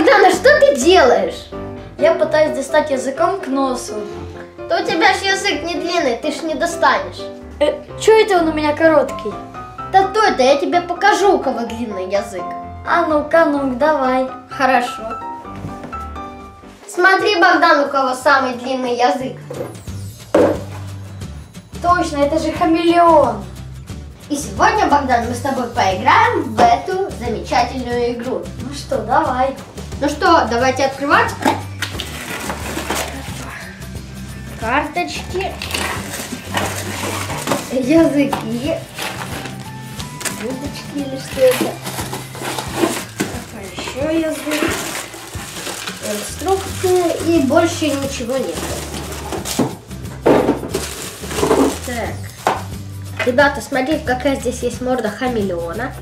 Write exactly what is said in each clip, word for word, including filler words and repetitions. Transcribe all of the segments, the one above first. Богдана, что ты делаешь? Я пытаюсь достать языком к носу. Да у тебя же язык не длинный, ты ж не достанешь. Э, чё это он у меня короткий? Да то это, я тебе покажу, у кого длинный язык. А ну-ка, ну-ка, давай. Хорошо. Смотри, Богдан, у кого самый длинный язык. Точно, это же хамелеон. И сегодня, Богдан, мы с тобой поиграем в эту замечательную игру. Ну что, давай. Ну что, давайте открывать. Карточки. Языки. Дудочки или что это? Какой еще язык? Инструкция и больше ничего нет. Так. Ребята, смотрите, какая здесь есть морда хамелеона.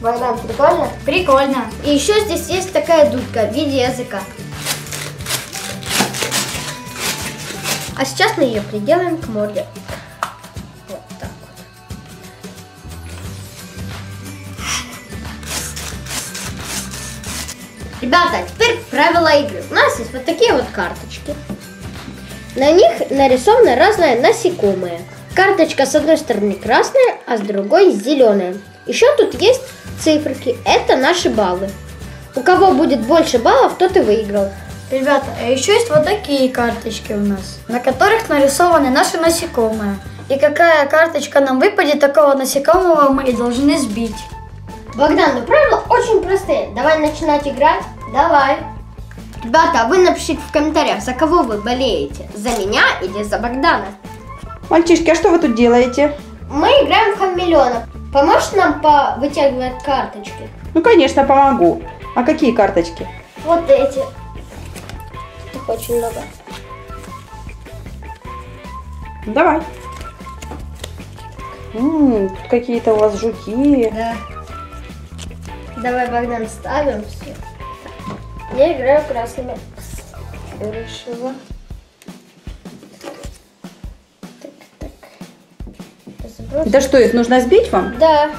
Богдан, прикольно? Прикольно. И еще здесь есть такая дудка в виде языка. А сейчас мы ее приделаем к морде. Вот так вот. Ребята, теперь правила игры. У нас есть вот такие вот карточки. На них нарисованы разные насекомые. Карточка с одной стороны красная, а с другой зеленая. Еще тут есть циферки. Это наши баллы. У кого будет больше баллов, тот и выиграл. Ребята, а еще есть вот такие карточки у нас, на которых нарисованы наши насекомые. И какая карточка нам выпадет, такого насекомого мы и должны сбить. Богдан, ну правила очень простые. Давай начинать играть. Давай. Ребята, вы напишите в комментариях, за кого вы болеете. За меня или за Богдана. Мальчишки, а что вы тут делаете? Мы играем в хамелеонов. Поможешь нам повытягивать карточки? Ну, конечно, помогу. А какие карточки? Вот эти. Их очень много. Давай. М-м, тут какие-то у вас жуки. Да. Давай, Богдан, ставим все. Я играю красными. Решила. Просто... Да что, их нужно сбить вам? Да.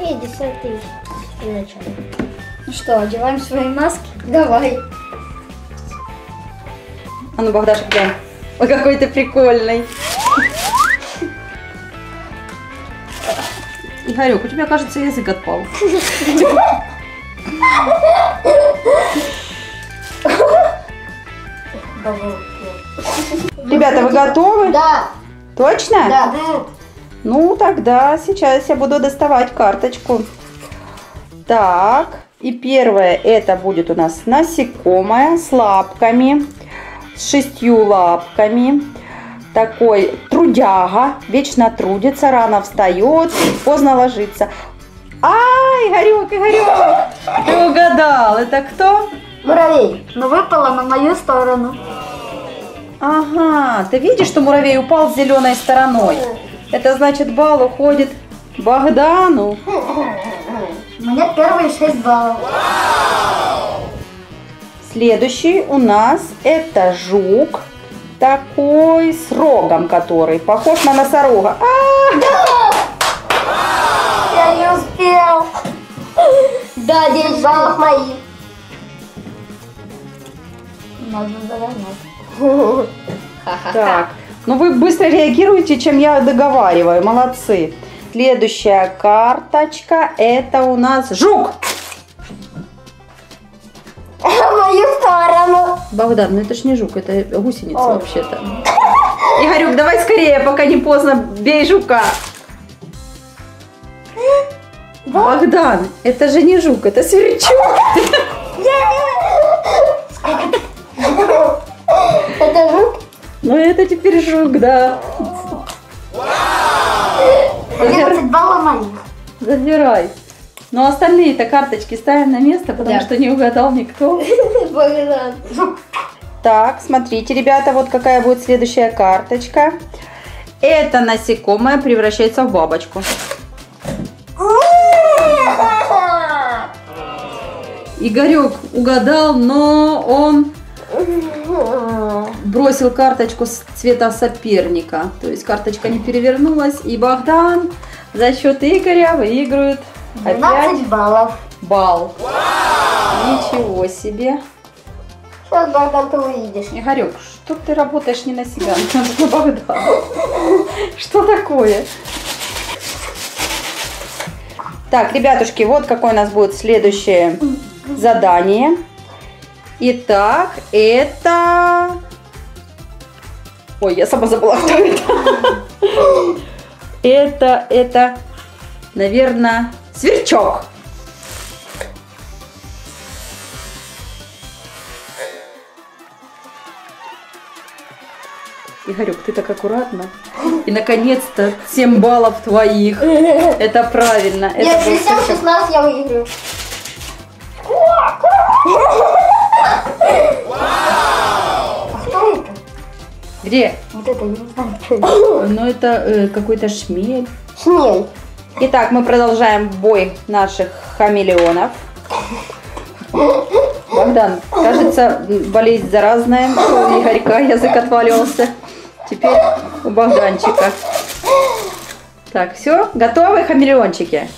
И десятый для начала. Ну что, одеваем свои маски? Давай. А ну, Богдаш, глянь. Ой, какой ты прикольный. Игорек, у тебя, кажется, язык отпал. Ребята, вы готовы? Да. Точно? Да. Ну, тогда сейчас я буду доставать карточку. Так, и первое, это будет у нас насекомое с лапками, с шестью лапками. Такой трудяга, вечно трудится, рано встает, поздно ложится. Ай, Игорек, Игорек, ты угадал, это кто? Муравей, но выпала на мою сторону. Ага, ты видишь, что муравей упал с зеленой стороной? Это значит, балл уходит Богдану. У меня первые шесть баллов. Следующий у нас это жук. Такой с рогом, который похож на носорога. Я не успел. Да, девять баллов мои. Надо загнать. Так, ну вы быстро реагируете, чем я договариваю, молодцы. Следующая карточка, это у нас жук. В мою сторону. Богдан, ну это ж не жук, это гусеница вообще-то. Игорюк, давай скорее, пока не поздно, бей жука. Богдан, это же не жук, это сверчок. Это жук? Ну это теперь жук, да. одиннадцать баллов моих. Забирай. Но остальные-то карточки ставим на место, потому да. что не угадал никто. Так, смотрите, ребята, вот какая будет следующая карточка. Это насекомое превращается в бабочку. Игорек угадал, но он... бросил карточку с цвета соперника. То есть карточка не перевернулась. И Богдан за счет Игоря выигрывает двенадцать баллов. Балл. Вау! Ничего себе. Сейчас, Богдан, ты увидишь. Игорек, что ты работаешь не на себя, а на Богдана? Что такое? Так, ребятушки, вот какое у нас будет следующее задание. Итак, это... Ой, я сама забыла, кто это. Это, это, наверное, сверчок. Игорек, ты так аккуратно. И, наконец-то, семь баллов твоих. Это правильно. Я присел шестнадцать, я выиграю. А кто это? Где? Вот это, я не знаю, что это. Ну, это э, какой-то шмель. Шмель. Итак, мы продолжаем бой наших хамелеонов. Богдан, кажется, болезнь заразная. У Игорька язык отвалился. Теперь у Богданчика. Так, все, готовы хамелеончики?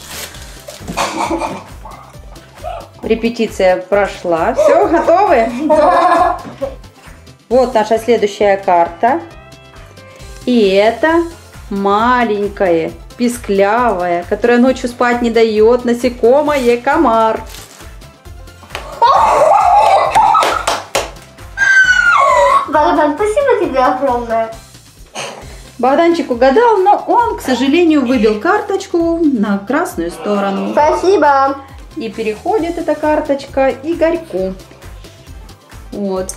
Репетиция прошла. Все, готовы? Да. Вот наша следующая карта. И это маленькое, писклявое, которое ночью спать не дает, насекомое комар. Богдан, спасибо тебе огромное. Богданчик угадал, но он, к сожалению, выбил карточку на красную сторону. Спасибо. И переходит эта карточка Игорьку. Вот.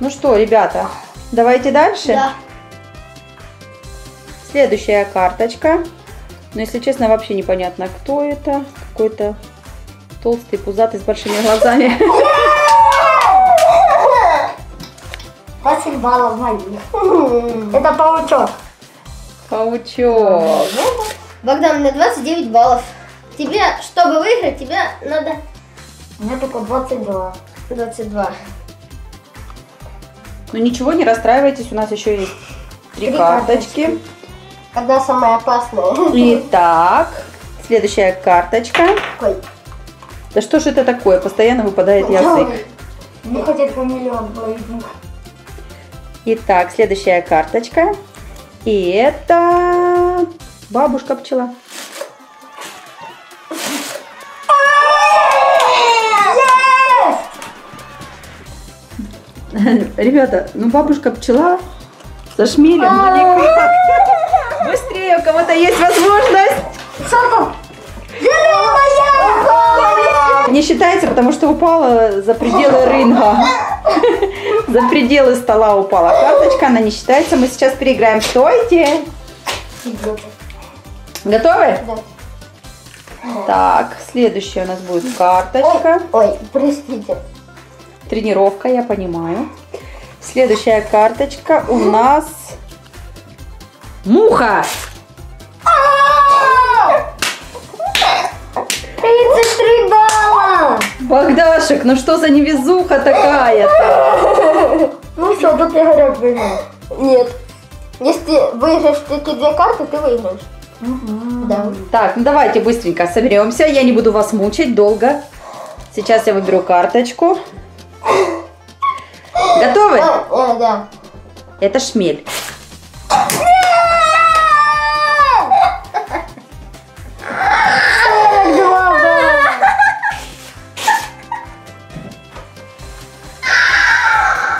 Ну что, ребята, давайте дальше. Да. Следующая карточка. Но, если честно, вообще непонятно, кто это. Какой-то толстый, пузатый, с большими глазами. двадцать баллов моих. Это паучок. Паучок. Богдан, у меня двадцать девять баллов. Тебе, чтобы выиграть, тебе надо... У меня только двадцать два. двадцать два. Ну ничего, не расстраивайтесь, у нас еще есть три, три карточки. карточки. Одна самая опасная. Итак, следующая карточка. Ой. Да что же это такое? Постоянно выпадает язык. Не хотят хамелеон. Итак, следующая карточка. И это бабушка-пчела. Ребята, ну бабушка-пчела со шмелем далеко. Быстрее, у кого-то есть возможность. Не считается, потому что упала за пределы ринга. За пределы стола упала карточка, она не считается. Мы сейчас переиграем. Стойте! Готовы? Да. Так, следующая у нас будет карточка. Ой, ой, простите. Тренировка, я понимаю. Следующая карточка у нас муха. тридцать три балла! Богдашек, ну что за невезуха такая-то? Ну все, тут Игорек выиграл. Нет. Если выиграешь такие две карты, ты выиграешь. Угу. Да. Так, ну давайте быстренько соберемся. Я не буду вас мучить долго. Сейчас я выберу карточку. Готовы? Да, да, да. Это шмель.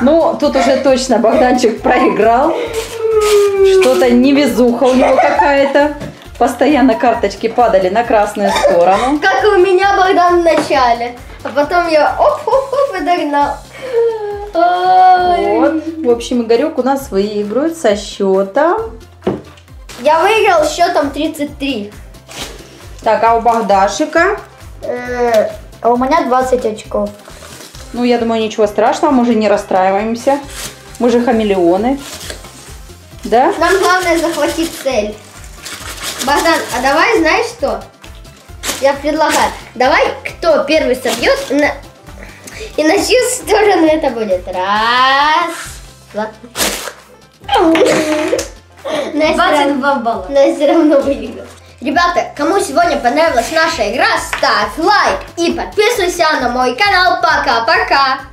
Ну, тут уже точно Богданчик проиграл. Что-то невезуха у него какая-то. Постоянно карточки падали на красную сторону. Как и у меня, Богдан, в начале. А потом я оп-оп-оп и догнал. Вот. В общем, Игорек у нас выигрывает со счетом. Я выиграл счетом тридцать три. Так, а у Богдашика? А у меня двадцать очков. Ну, я думаю, ничего страшного, мы же не расстраиваемся. Мы же хамелеоны. Да? Нам главное захватить цель. Богдан, а давай, знаешь что? Я предлагаю. Давай, кто первый собьет, на... и на чью сторону это будет. Раз, два. двадцать два балла. Но я все равно выиграл. Ребята, кому сегодня понравилась наша игра, ставь лайк и подписывайся на мой канал. Пока-пока!